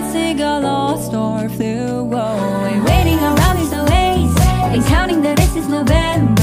guess it got lost or flew away. Waiting around these delays and counting that this is November.